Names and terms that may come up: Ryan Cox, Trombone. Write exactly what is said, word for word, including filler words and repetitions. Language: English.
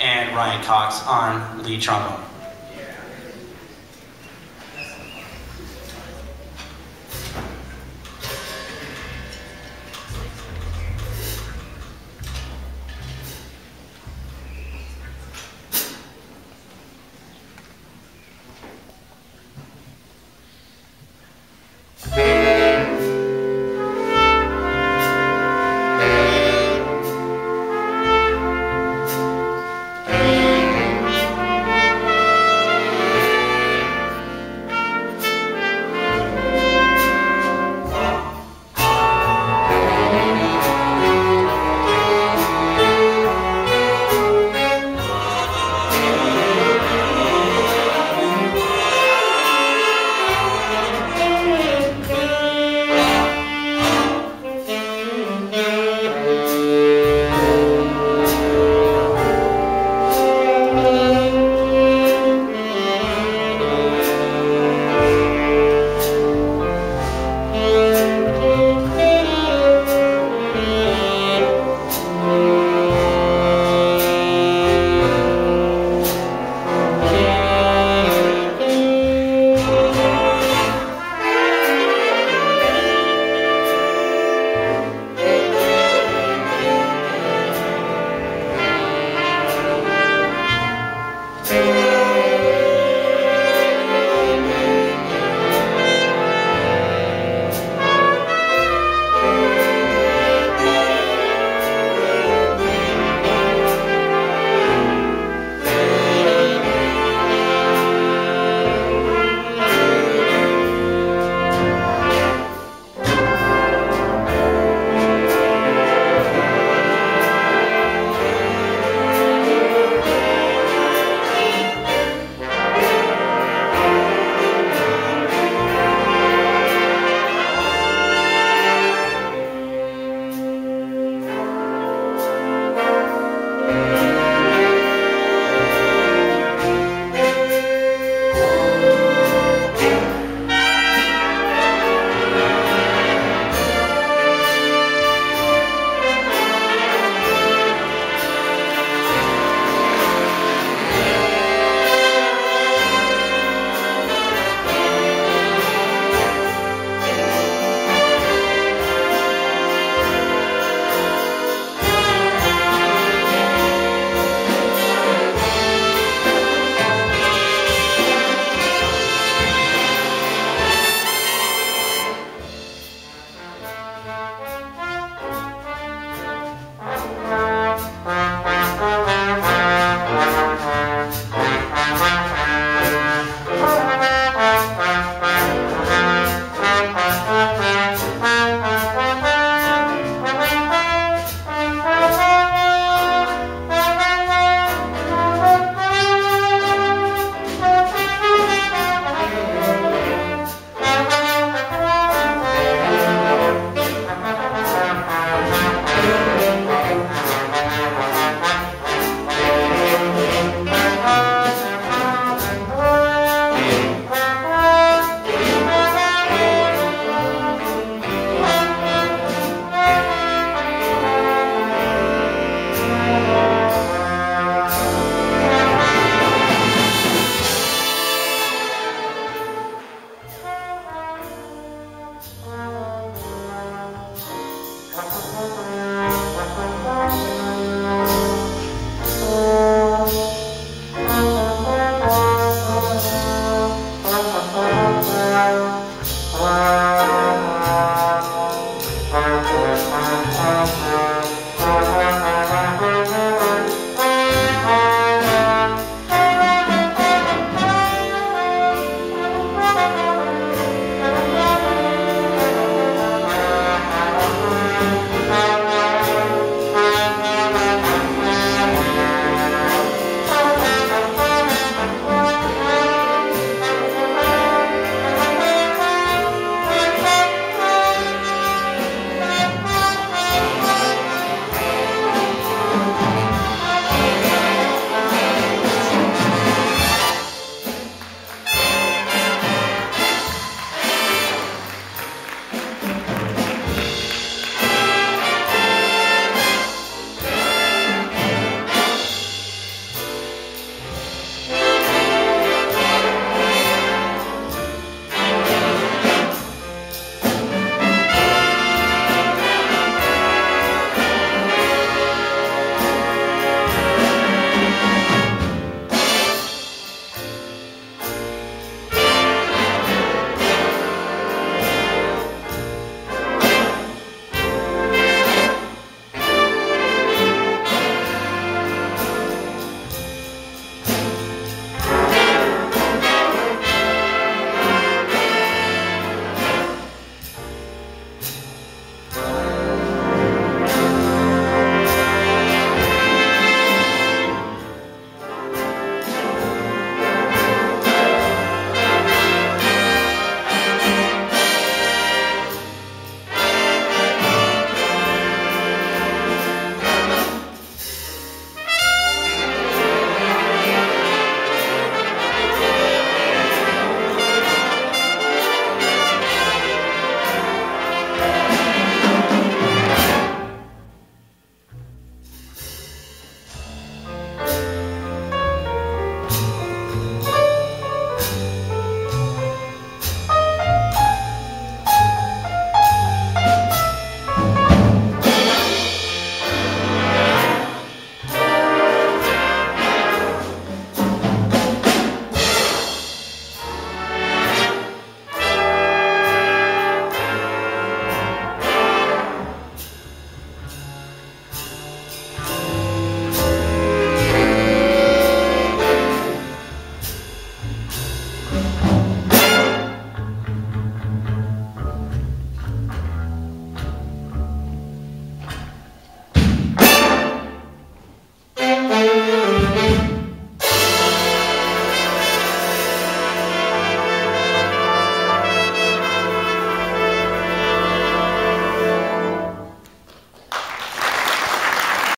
and Ryan Cox on lead trombone.